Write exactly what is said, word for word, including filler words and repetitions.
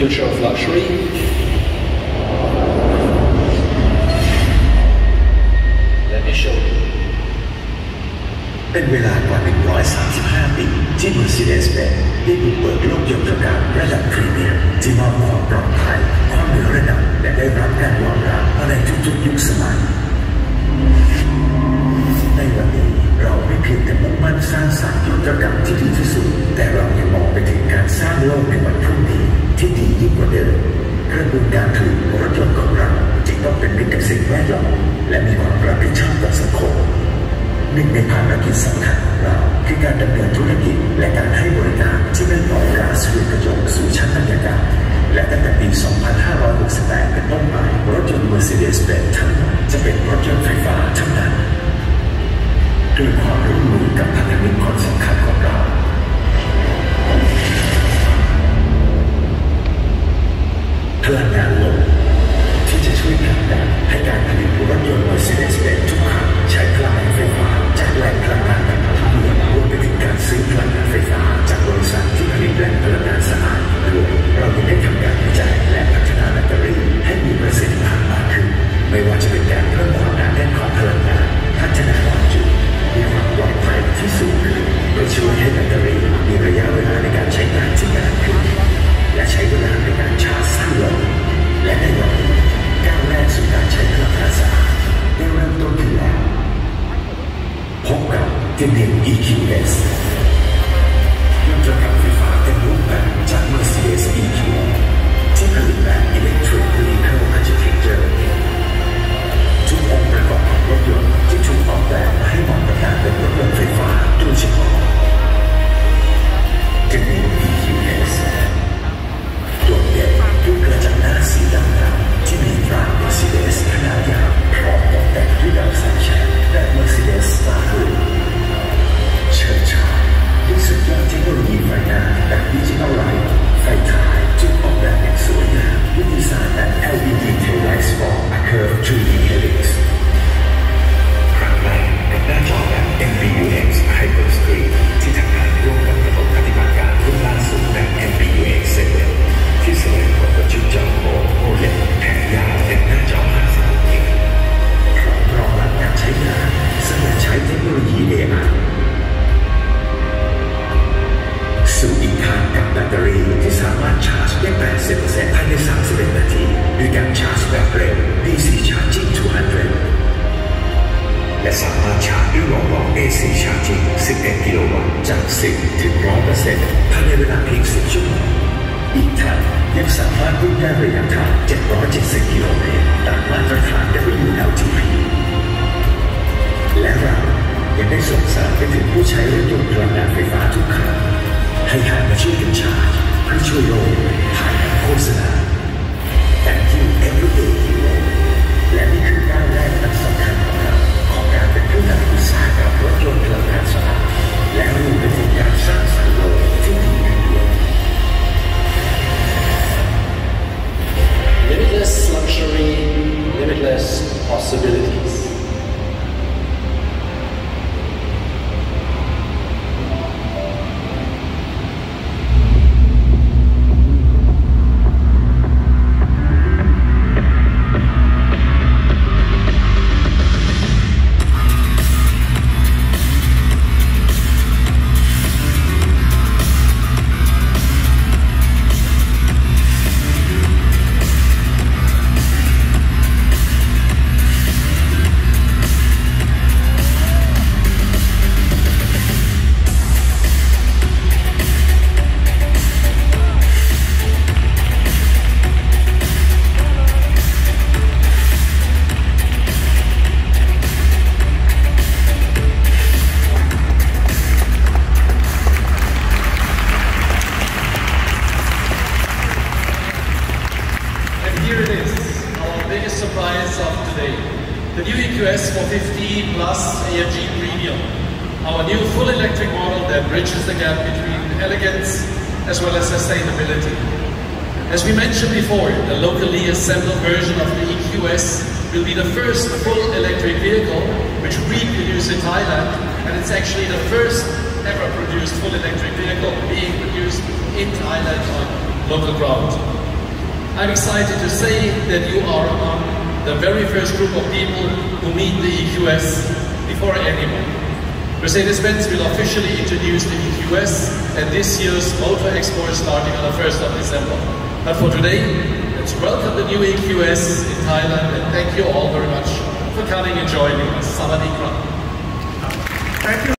future of luxury. Let me show you. เป็นเวลากว่า หนึ่งร้อยสามสิบห้า ปีที่ Mercedes-Benz ได้บุกเปิดโลกยนต์ระดับระดับพรีเมียมที่มอบความปลอดภัยความเหนือระดับและได้รับการยอมรับในทุกๆยุคสมัยในวันนี้เราไม่เพียงแต่มุ่งมั่นสร้างสรรค์ยนต์ระดับที่ดีที่สุดแต่เรายังมองไปถึงการสร้างโลกในวันพรุ่งนี้ที่ดียิ่งกว่าเดิมกระบวนการผลิตรถยนต์ของเราจึงต้องเป็นมิตรกับสิ่งแวดล้อมและมีความรับผิดชอบต่อสังคมหนึ่งในภารกิจสำคัญของเราคือการดำเนินธุรกิจและการให้บริการที่ไม่ปล่อยก๊าซเรือนกระจกสู่ชั้นบรรยากาศและตั้งแต่ปี สองพันห้าร้อยหกสิบแปด เป็นต้นไปรถยนต์ Mercedes-Benz ทั้งหมดจะเป็นรถยนต์ไฟฟ้าทั้งนั้นด้วยความร่วมมือกับพันธมิตรคนสำคัญของเราพลังงานลมที่จะช่วยผลักดันให้การผลิตรถยนต์ Mercedes-Benz ทุกคันใช้พลังงานไฟฟ้าจากแหล่งพลังงานต่างๆรวมไปถึงการซื้อพลังงานไฟฟ้าจากบริษัทที่ผลิตแหล่งพลังงานสะอาดรวมเรายังได้ทำการวิจัยและพัฒนาแบตเตอรี่ให้มีประสิทธิภาพมากขึ้นไม่ว่าจะเป็นการเพิ่มความหนาแน่นของพลังงานพัฒนาความจุมีความปลอดภัยที่สูงขึ้นโดยช่วยให้แบตเตอรี่มีระยะเวลาในการใช้งานที่นานขึ้นและใช้เวลาในการชาร์จสั้นลงและในวันนี้ก้าวแรกสู่การใช้พลังงานสะอาดได้เริ่มต้นขึ้นแล้วพบกับที่หนึ่ง อี คิว เอส ยนต์จักรยานไฟฟ้าเต็มรูปแบบจาก Mercedes อี คิว ที่ผลิตแบบ Electric Vehicle Architecture ทุกองค์ประกอบของรถยนต์ที่ถูกออกแบบมาให้เหมาะกับการเป็นรถยนต์ไฟฟ้าโดยเฉพาะที่หนึ่ง อี คิว เอส โดดเด่นด้วยกระจังหน้าสีดำดำที่มีตรา Mercedes ขนาดยาวพร้อมตกแต่งด้วยดาวสายแฉกและ Mercedes สตาร์ฮูดเชิญชมด้วยสุดยอดเทคโนโลยีไฟหน้าแบบดิจิทัลไลท์ไฟท้ายจุดออกแบบอย่างสวยงามด้วยดีไซน์แบบ แอล อี ดี Tail Light Spot Curve ทรี ดี Helix ครั้งแรกเป็นหน้าจอแบบ เอ็ม บี ยู เอ็กซ์ Hyper Screen ที่ทำงานร่วมกับระบบปฏิบัติการรุ่นล่าสุดแบบ เอ็ม บี ยู เอ็กซ์ เซเว่น ที่แสดงผลกับจุดจอโอเลดแผงยาวเป็นหน้าจอห้าสิบนิ้วพร้อมรองรับการใช้งานเสมือนใช้เทคโนโลยี เอ อาร์สู่อีกทางกับแบตเตอรี่ที่สามารถชาร์จได้ แปดสิบเปอร์เซ็นต์ ภายในสามสิบเอ็ดนาทีด้วยการชาร์จแบบเร็ว ดี ซี Charging สองร้อยและสามารถชาร์จด้วยหลอดหลอด เอ ซี Charging สิบเอ็ดกิโลวัตต์จาก สิบถึงร้อยเปอร์เซ็นต์ ภายในเวลาเพียงสิบชั่วโมงอีกทางยังสามารถวิ่งได้ระยะทางเจ็ดร้อยเจ็ดสิบกิโลเมตรตามมาตรฐาน ดับเบิลยู แอล ที พี และเรายังได้ส่งสารไปถึงผู้ใช้รถยนต์พลังงานไฟฟ้าทุกคันให้หันมาช่วยกันชาร์จเพื่อช่วยโลกผ่านโฆษณา Thank you Everyday Hero และนี่คือก้าวแรกสำคัญของเราของการเป็นผู้นำอุตสาหกรรมรถยนต์พลังงานสะอาดและรวมไปถึงการสร้างสรรค์โลกที่ดีขึ้นด้วย Limitless luxury, limitless possibilities.The new E Q S four fifty plus A M G Premium, our new full electric model that bridges the gap between elegance as well as sustainability. As we mentioned before, the locally assembled version of the E Q S will be the first full electric vehicle which we produce in Thailand, and it's actually the first ever produced full electric vehicle being produced in Thailand on local ground. I'm excited to say that you are among the very first group of people who meet the E Q S before anyone. Mercedes-Benz will officially introduce the E Q S at this year's Motor Expo starting on the first of December. But for today, let's welcome the new E Q S in Thailand and thank you all very much for coming and joining us. Sawadee krap. Thank you.